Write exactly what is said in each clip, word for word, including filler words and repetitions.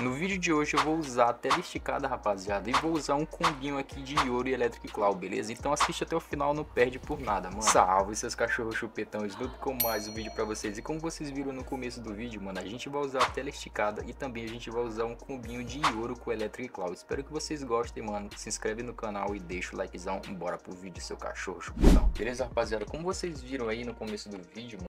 No vídeo de hoje eu vou usar a tela esticada, rapaziada, e vou usar um combinho aqui de Yoru e Electric Cloud, beleza? Então assiste até o final, não perde por nada, mano. Salve, seus cachorros chupetões, tudo com mais um vídeo pra vocês. E como vocês viram no começo do vídeo, mano, a gente vai usar a tela esticada e também a gente vai usar um combinho de Yoru com Electric Cloud. Espero que vocês gostem, mano. Se inscreve no canal e deixa o likezão. Bora pro vídeo, seu cachorro chupetão. Beleza, rapaziada? Como vocês viram aí no começo do vídeo, mano,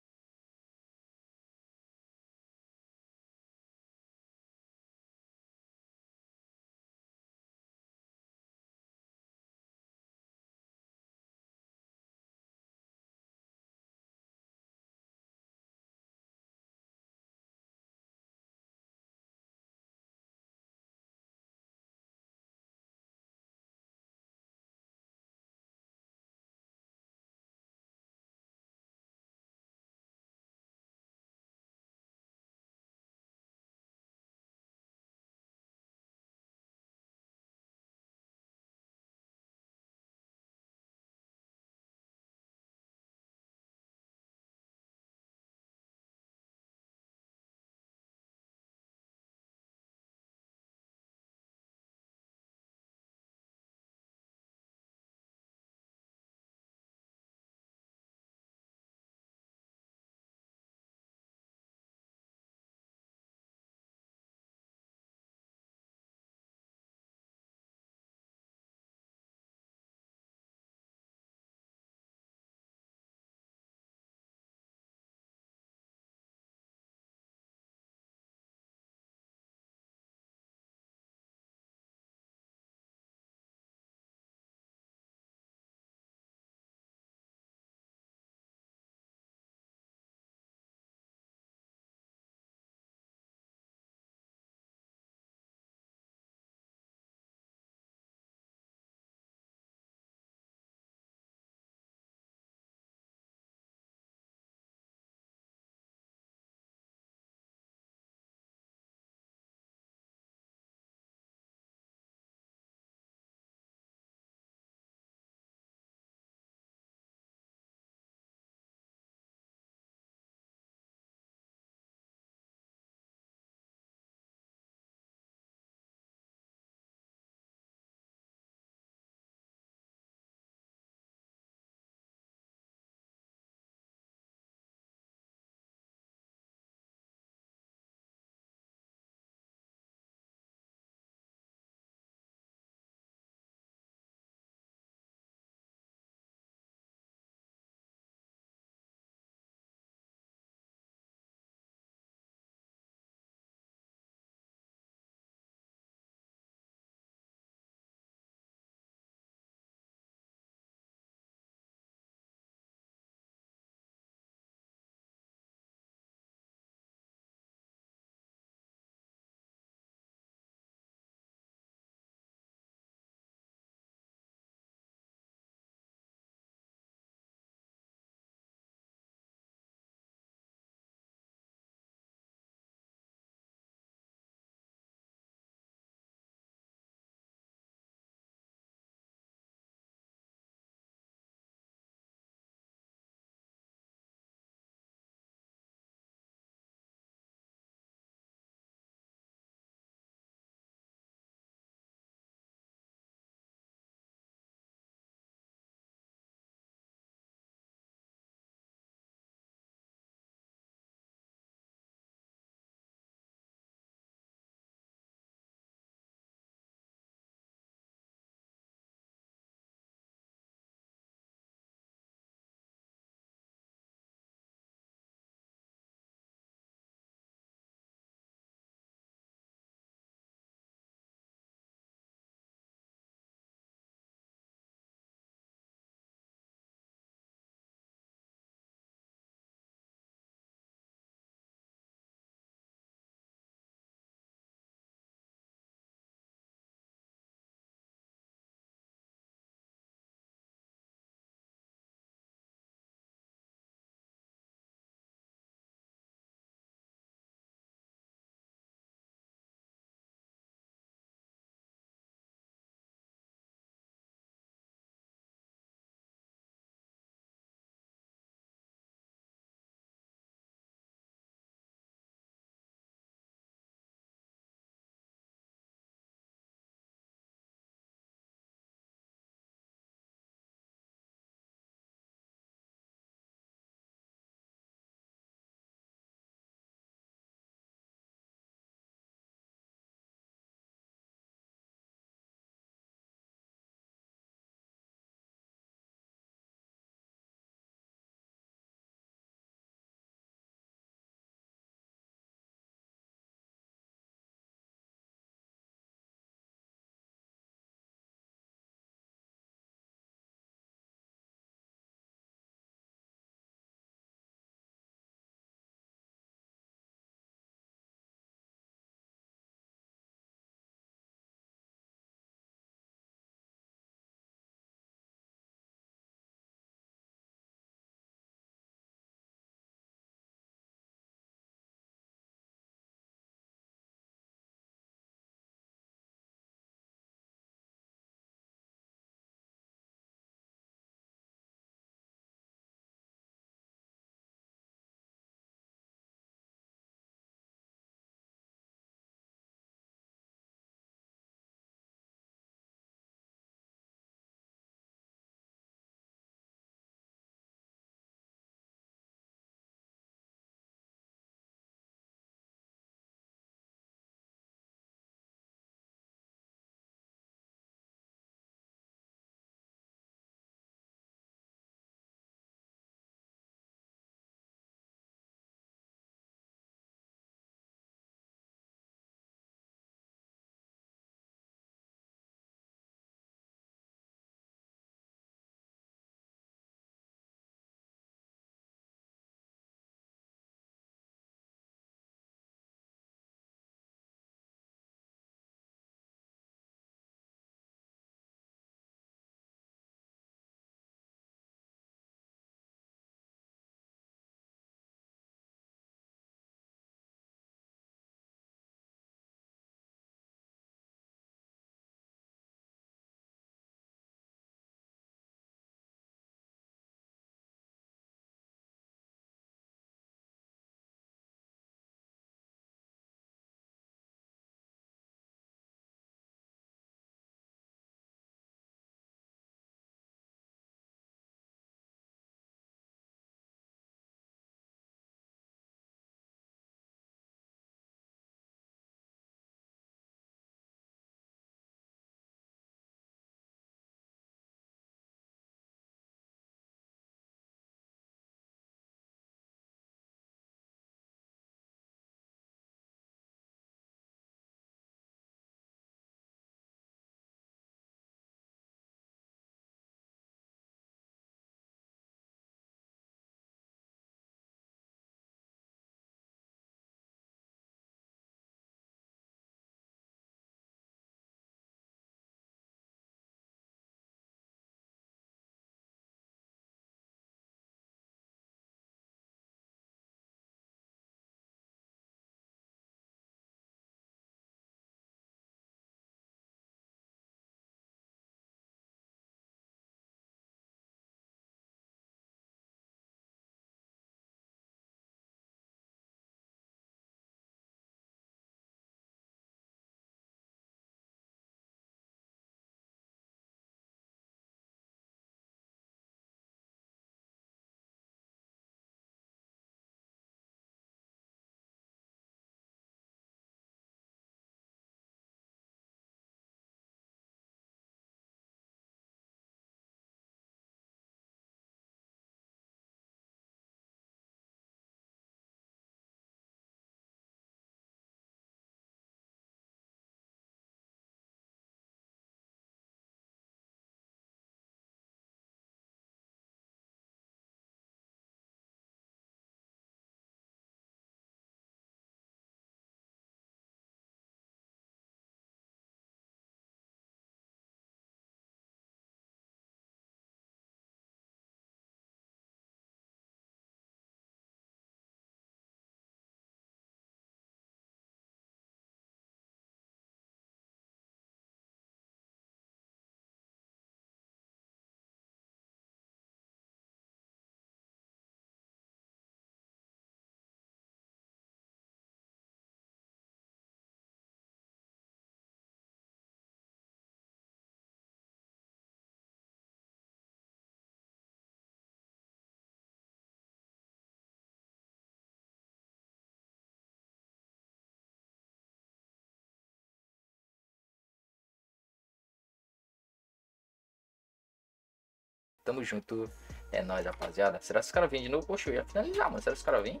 Tamo junto. É nóis, rapaziada. Será que os caras vêm de novo? Poxa, eu ia finalizar, mano. Será que os caras vêm?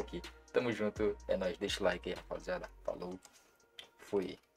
Aqui. Tamo junto, é nóis, deixa o like aí, rapaziada, falou, fui.